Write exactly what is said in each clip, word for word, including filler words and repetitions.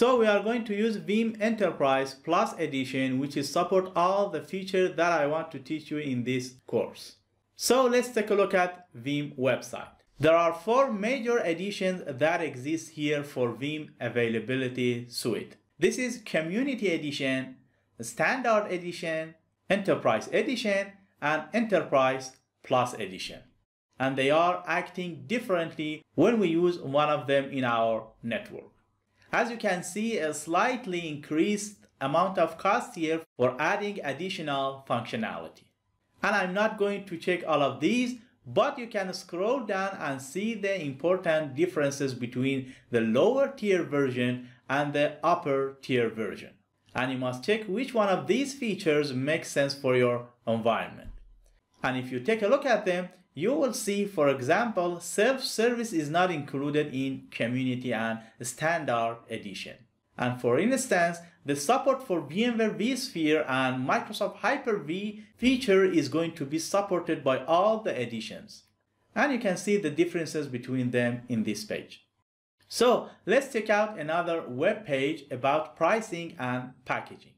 So we are going to use Veeam Enterprise Plus Edition, which is support all the features that I want to teach you in this course. So let's take a look at Veeam website. There are four major editions that exist here for Veeam Availability Suite. This is Community Edition, Standard Edition, Enterprise Edition, and Enterprise Plus Edition. And they are acting differently when we use one of them in our network. As you can see, a slightly increased amount of cost here for adding additional functionality. And I'm not going to check all of these, but you can scroll down and see the important differences between the lower tier version and the upper tier version. And you must check which one of these features makes sense for your environment. And if you take a look at them, you will see, for example, self-service is not included in Community and Standard Edition. And for instance, the support for VMware vSphere and Microsoft Hyper-V feature is going to be supported by all the editions. And you can see the differences between them in this page. So let's check out another web page about pricing and packaging.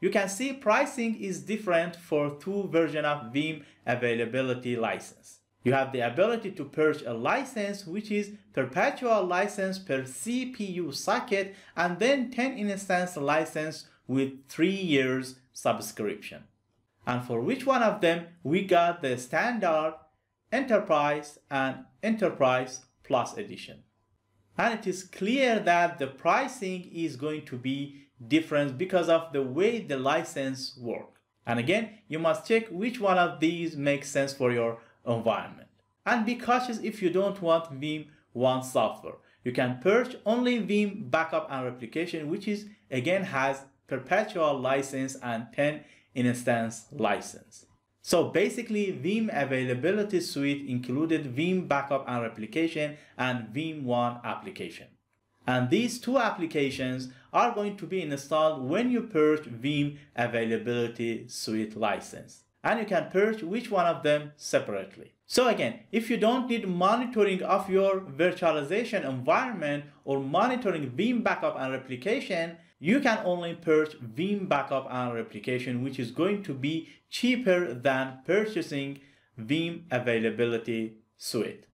You can see pricing is different for two versions of Veeam Availability License. You have the ability to purchase a license, which is perpetual license per C P U socket, and then ten instance license with three years subscription. And for which one of them, we got the Standard, Enterprise, and Enterprise Plus Edition. And it is clear that the pricing is going to be difference because of the way the license works. And again, you must check which one of these makes sense for your environment. And be cautious if you don't want Veeam One software. You can purchase only Veeam Backup and Replication, which is again has perpetual license and ten instance license. So basically, Veeam Availability Suite included Veeam Backup and Replication and Veeam One application. And these two applications are going to be installed when you purchase Veeam Availability Suite license. And you can purchase which one of them separately. So again, if you don't need monitoring of your virtualization environment or monitoring Veeam Backup and Replication, you can only purchase Veeam Backup and Replication, which is going to be cheaper than purchasing Veeam Availability Suite.